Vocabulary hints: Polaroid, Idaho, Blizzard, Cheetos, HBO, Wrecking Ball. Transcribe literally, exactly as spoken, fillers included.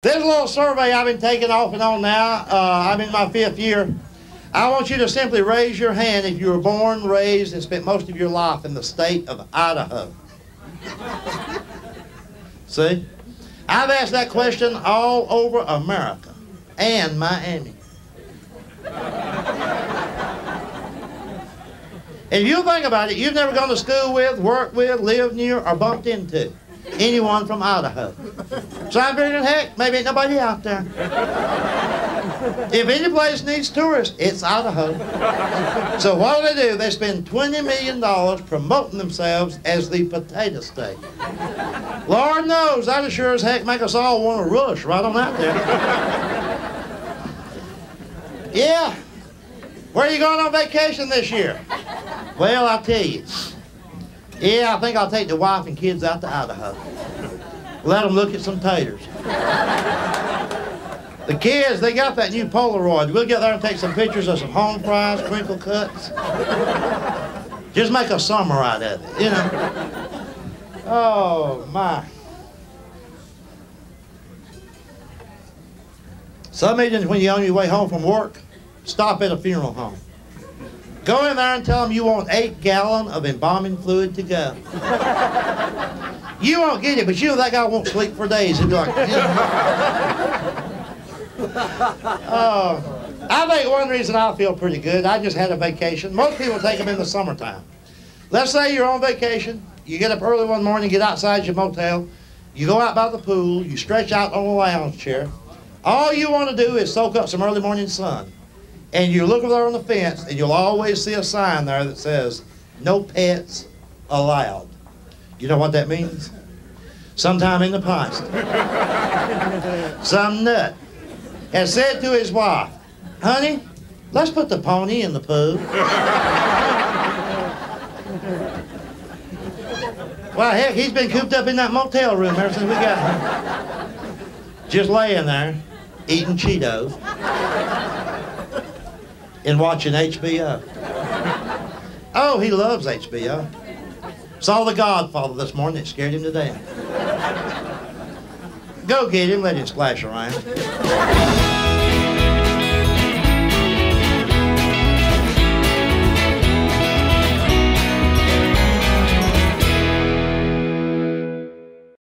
This little survey I've been taking off and on now, uh, I'm in my fifth year. I want you to simply raise your hand if you were born, raised, and spent most of your life in the state of Idaho. See? I've asked that question all over America and Miami. If you think about it, you've never gone to school with, worked with, lived near, or bumped into anyone from Idaho. So I figured, heck, maybe ain't nobody out there. If any place needs tourists, it's Idaho. So what do they do? They spend twenty million dollars promoting themselves as the potato state. Lord knows, that'd sure as heck make us all want to rush right on out there. Yeah. Where are you going on vacation this year? Well, I'll tell you. Yeah, I think I'll take the wife and kids out to Idaho. Let them look at some taters. The kids, they got that new Polaroid. We'll get there and take some pictures of some home fries, crinkle cuts. Just make a summer out of it, you know. Oh, my. Some evenings when you're on your way home from work, stop at a funeral home. Go in there and tell them you want eight gallons of embalming fluid to go. You won't get it, but you know that guy won't sleep for days. He'll be like, you know. uh, I think one reason I feel pretty good, I just had a vacation. Most people take them in the summertime. Let's say you're on vacation. You get up early one morning, get outside your motel. You go out by the pool. You stretch out on a lounge chair. All you want to do is soak up some early morning sun. And you look over there on the fence, and you'll always see a sign there that says, "No pets allowed." You know what that means? Sometime in the past, some nut has said to his wife, "Honey, let's put the pony in the pool." Well, heck, he's been cooped up in that motel room ever since we got him. Just laying there, eating Cheetos. And watching H B O. Oh, he loves H B O. Saw The Godfather this morning. It scared him to death. Go get him, let him splash around.